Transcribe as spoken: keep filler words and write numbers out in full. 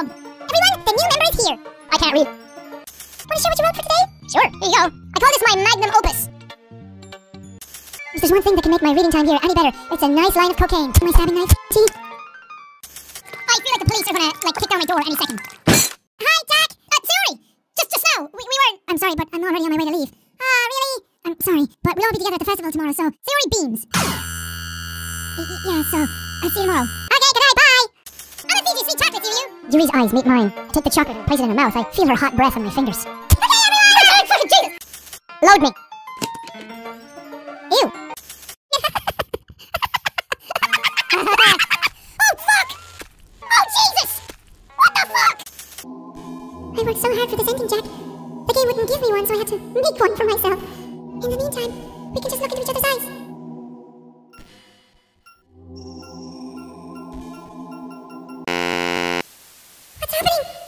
Club! Everyone, the new member is here! I can't read. Want to share what you wrote for today? Sure, here you go. I call this my magnum opus. If there's one thing that can make my reading time here any better, it's a nice line of cocaine. My stabbing knife. See? I feel like the police are gonna, like, kick down my door any second. Hi, Jack! Uh, sorry! Just, just now, we, we weren't... I'm sorry, but I'm already on my way to leave. Ah, uh, really? I'm sorry, but we'll all be together at the festival tomorrow, so... Sorry, beans! Yeah, so... I'll see you tomorrow. Okay, goodbye, bye! I'm gonna feed you sweet chocolates, you, you! Yuri's eyes meet mine. I take the chocolate and place it in her mouth. I feel her hot breath on my fingers. Okay, everyone! Fucking Jesus! Load me! Ew! Oh, fuck! Oh, Jesus! What the fuck? I worked so hard for this ending, Jack. The game wouldn't give me one, so I had to make one for myself. In the meantime, we can just look into each other's eyes. What's happening?